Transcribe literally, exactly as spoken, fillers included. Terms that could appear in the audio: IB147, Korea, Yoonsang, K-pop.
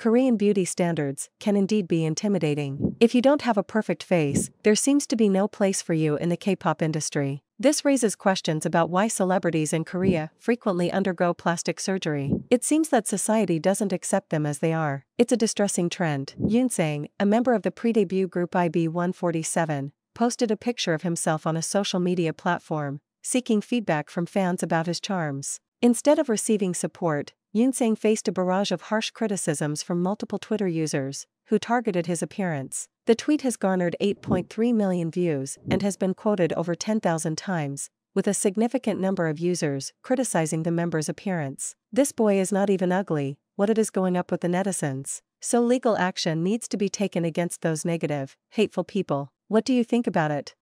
Korean beauty standards can indeed be intimidating. If you don't have a perfect face, there seems to be no place for you in the K-pop industry. This raises questions about why celebrities in Korea frequently undergo plastic surgery. It seems that society doesn't accept them as they are. It's a distressing trend. Yoonsang, a member of the pre-debut group I B one forty-seven, posted a picture of himself on a social media platform, seeking feedback from fans about his charms. Instead of receiving support, Yoonsang faced a barrage of harsh criticisms from multiple Twitter users, who targeted his appearance. The tweet has garnered eight point three million views and has been quoted over ten thousand times, with a significant number of users criticizing the member's appearance. "This boy is not even ugly, what it is going up with the netizens?" So legal action needs to be taken against those negative, hateful people. What do you think about it?